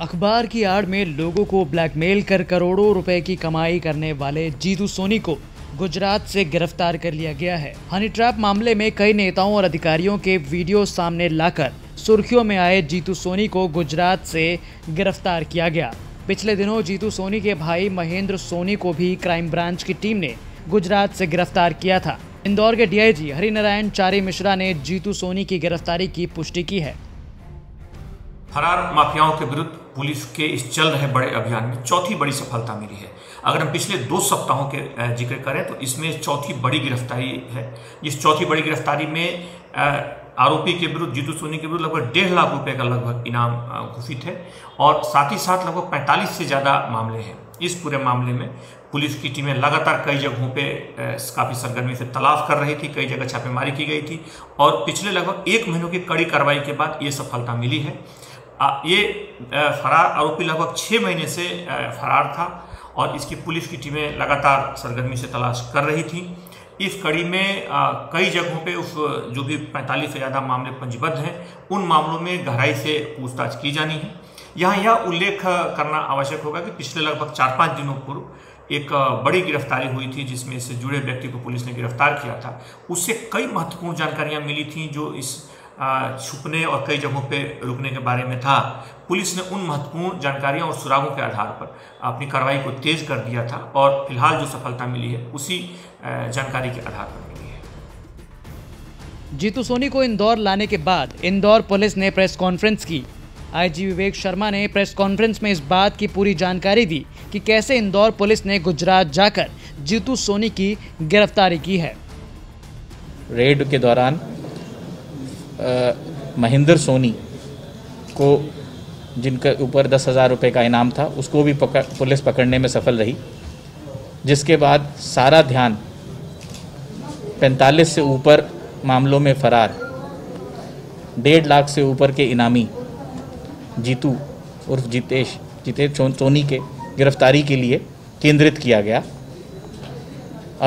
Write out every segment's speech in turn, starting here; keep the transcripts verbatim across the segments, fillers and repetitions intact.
अखबार की आड़ में लोगों को ब्लैकमेल कर करोड़ों रुपए की कमाई करने वाले जीतू सोनी को गुजरात से गिरफ्तार कर लिया गया है। हनी ट्रैप मामले में कई नेताओं और अधिकारियों के वीडियो सामने लाकर सुर्खियों में आए जीतू सोनी को गुजरात से गिरफ्तार किया गया। पिछले दिनों जीतू सोनी के भाई महेंद्र सोनी को भी क्राइम ब्रांच की टीम ने गुजरात से गिरफ्तार किया था। इंदौर के D I G Harinarayan Chari Mishra ने जीतू सोनी की गिरफ्तारी की पुष्टि की है। फरार माफियाओं के विरुद्ध पुलिस के इस चल रहे बड़े अभियान में चौथी बड़ी सफलता मिली है। अगर हम पिछले दो सप्ताहों के जिक्र करें तो इसमें चौथी बड़ी गिरफ्तारी है। इस चौथी बड़ी गिरफ्तारी में आरोपी के विरुद्ध जीतू सोनी के विरुद्ध लगभग डेढ़ लाख रुपए का लगभग इनाम घोषित है और साथ ही साथ लगभग पैंतालीस से ज़्यादा मामले हैं। इस पूरे मामले में पुलिस की टीमें लगातार कई जगहों पे काफ़ी सरगर्मी से तलाश कर रही थी, कई जगह छापेमारी की गई थी और पिछले लगभग एक महीनों की कड़ी कार्रवाई के बाद ये सफलता मिली है। ये फरार आरोपी लगभग छः महीने से फरार था और इसकी पुलिस की टीमें लगातार सरगर्मी से तलाश कर रही थी। इस कड़ी में कई जगहों पे उस जो भी पैंतालीस से ज़्यादा मामले पंजीबद्ध हैं उन मामलों में गहराई से पूछताछ की जानी है। यहाँ यह उल्लेख करना आवश्यक होगा कि पिछले लगभग चार पाँच दिनों पूर्व एक बड़ी गिरफ्तारी हुई थी जिसमें इससे जुड़े व्यक्ति को पुलिस ने गिरफ्तार किया था। उससे कई महत्वपूर्ण जानकारियाँ मिली थीं जो इस छुपने और कई जगहों पे रुकने के बारे में था। पुलिस ने उन महत्वपूर्ण जानकारियां और सुरागों के आधार पर अपनी कार्रवाई को तेज कर दिया था और फिलहाल जो सफलता मिली है उसी जानकारी के आधार पर मिली है। जीतू सोनी को इंदौर लाने के बाद इंदौर पुलिस ने प्रेस कॉन्फ्रेंस की। आई जी विवेक शर्मा ने प्रेस कॉन्फ्रेंस में इस बात की पूरी जानकारी दी कि कैसे इंदौर पुलिस ने गुजरात जाकर जीतू सोनी की गिरफ्तारी की है। रेड के दौरान महेंद्र सोनी को जिनके ऊपर दस हज़ार रुपये का इनाम था उसको भी पकड़ पुलिस पकड़ने में सफल रही, जिसके बाद सारा ध्यान पैंतालीस से ऊपर मामलों में फरार डेढ़ लाख से ऊपर के इनामी जीतू उर्फ जीतेश जीतेश सोनी के गिरफ्तारी के लिए केंद्रित किया गया।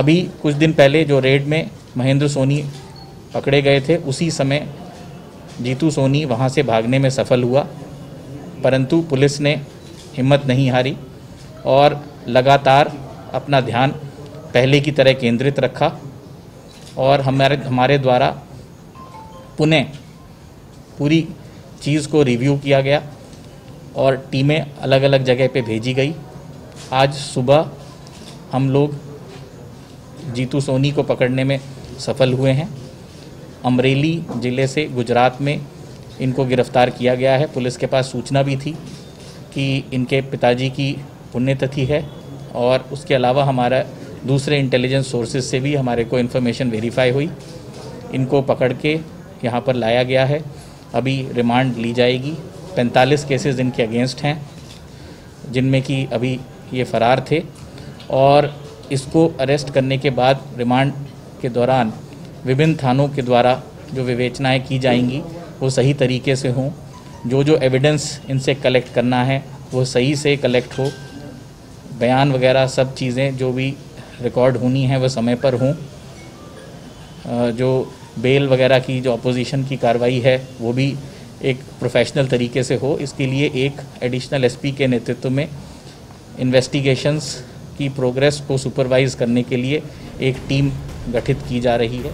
अभी कुछ दिन पहले जो रेड में महेंद्र सोनी पकड़े गए थे उसी समय जीतू सोनी वहां से भागने में सफल हुआ, परंतु पुलिस ने हिम्मत नहीं हारी और लगातार अपना ध्यान पहले की तरह केंद्रित रखा और हमारे हमारे द्वारा पुनः पूरी चीज़ को रिव्यू किया गया और टीमें अलग अलग जगह पे भेजी गई। आज सुबह हम लोग जीतू सोनी को पकड़ने में सफल हुए हैं। अमरेली ज़िले से गुजरात में इनको गिरफ़्तार किया गया है। पुलिस के पास सूचना भी थी कि इनके पिताजी की पुण्यतिथि है और उसके अलावा हमारा दूसरे इंटेलिजेंस सोर्सेज से भी हमारे को इन्फॉर्मेशन वेरीफाई हुई। इनको पकड़ के यहाँ पर लाया गया है, अभी रिमांड ली जाएगी। पैंतालीस केसेस इनके अगेंस्ट हैं जिनमें कि अभी ये फ़रार थे और इसको अरेस्ट करने के बाद रिमांड के दौरान विभिन्न थानों के द्वारा जो विवेचनाएं की जाएंगी वो सही तरीके से हों, जो जो एविडेंस इनसे कलेक्ट करना है वो सही से कलेक्ट हो, बयान वगैरह सब चीज़ें जो भी रिकॉर्ड होनी है वह समय पर हों, जो बेल वगैरह की जो अपोजिशन की कार्रवाई है वो भी एक प्रोफेशनल तरीके से हो। इसके लिए एक एडिशनल एस पी के नेतृत्व में इन्वेस्टिगेशंस की प्रोग्रेस को सुपरवाइज़ करने के लिए एक टीम गठित की जा रही है।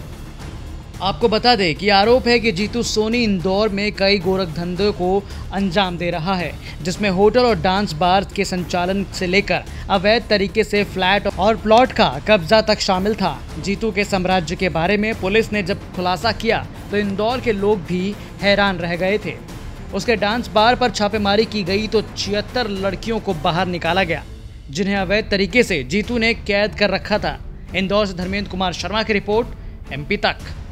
आपको बता दें कि आरोप है कि जीतू सोनी इंदौर में कई गोरखधंधों को अंजाम दे रहा है जिसमें होटल और डांस बार के संचालन से लेकर अवैध तरीके से फ्लैट और प्लॉट का कब्जा तक शामिल था। जीतू के साम्राज्य के बारे में पुलिस ने जब खुलासा किया तो इंदौर के लोग भी हैरान रह गए थे। उसके डांस बार पर छापेमारी की गई तो छिहत्तर लड़कियों को बाहर निकाला गया जिन्हें अवैध तरीके से जीतू ने कैद कर रखा था। इंदौर से धर्मेंद्र कुमार शर्मा की रिपोर्ट, एम पी तक।